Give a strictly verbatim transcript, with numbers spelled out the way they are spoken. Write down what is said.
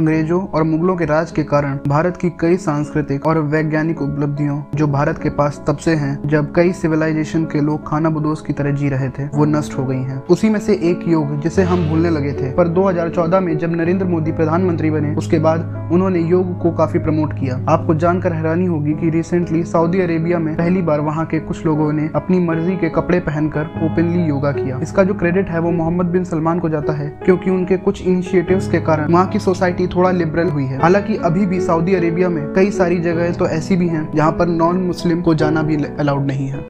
अंग्रेजों और मुगलों के राज के कारण भारत की कई सांस्कृतिक और वैज्ञानिक उपलब्धियों जो भारत के पास तब से हैं जब कई सिविलाइजेशन के लोग खानाबदोश की तरह जी रहे थे, वो नष्ट हो गई हैं। उसी में से एक योग जिसे हम भूलने लगे थे, पर दो हज़ार चौदह में जब नरेंद्र मोदी प्रधानमंत्री बने उसके बाद उन्होंने योग को काफी प्रमोट किया। आपको जानकर हैरानी होगी कि रिसेंटली सऊदी अरेबिया में पहली बार वहाँ के कुछ लोगों ने अपनी मर्जी के कपड़े पहनकर ओपनली योगा किया। इसका जो क्रेडिट है वो मोहम्मद बिन सलमान को जाता है, क्योंकि उनके कुछ इनिशिएटिव्स के कारण वहाँ की सोसाइटी थोड़ा लिबरल हुई है। हालांकि अभी भी सऊदी अरेबिया में कई सारी जगह तो ऐसी भी हैं जहाँ पर नॉन मुस्लिम को जाना भी अलाउड नहीं है।